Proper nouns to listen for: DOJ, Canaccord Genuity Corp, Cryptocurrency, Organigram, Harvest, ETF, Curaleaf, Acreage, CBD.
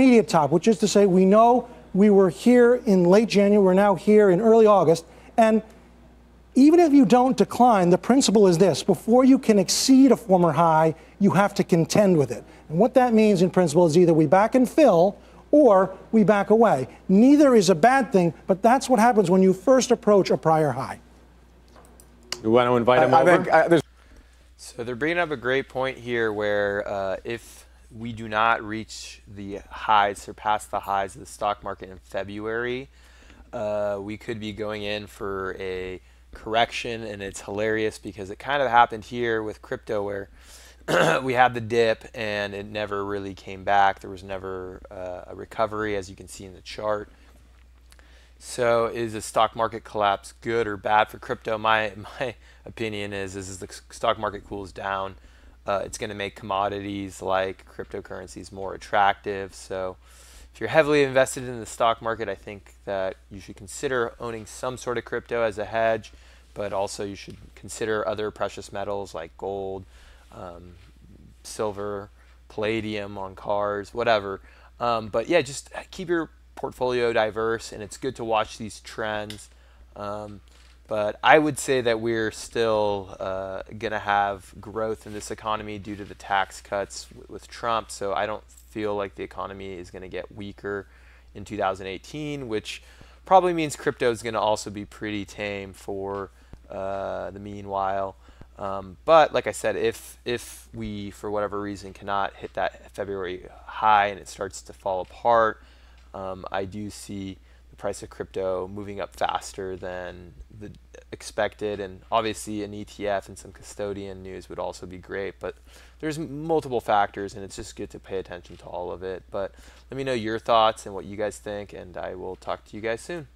intermediate top, which is to say we know we were here in late January, we're now here in early August, and even if you don't decline, the principle is this: before you can exceed a former high, you have to contend with it. And what that means in principle is either we back and fill or we back away. Neither is a bad thing, but that's what happens when you first approach a prior high. You want to invite him over? So they're bringing up a great point here where if we do not reach the highs, surpass the highs of the stock market in February, we could be going in for a correction. And it's hilarious because it kind of happened here with crypto where we had the dip and it never really came back. There was never a recovery, as you can see in the chart. So is a stock market collapse good or bad for crypto? My opinion is the stock market cools down, it's going to make commodities like cryptocurrencies more attractive. So if you're heavily invested in the stock market, I think that you should consider owning some sort of crypto as a hedge, but also you should consider other precious metals like gold, silver, palladium on cars, whatever. But yeah, just keep your portfolio diverse, and it's good to watch these trends. But I would say that we're still going to have growth in this economy due to the tax cuts with Trump. So I don't feel like the economy is going to get weaker in 2018, which probably means crypto is going to also be pretty tame for the meanwhile. But like I said, if we, for whatever reason, cannot hit that February high and it starts to fall apart, I do see the price of crypto moving up faster than the expected. And obviously an ETF and some custodian news would also be great, but there's multiple factors and it's just good to pay attention to all of it. But let me know your thoughts and what you guys think, and I will talk to you guys soon.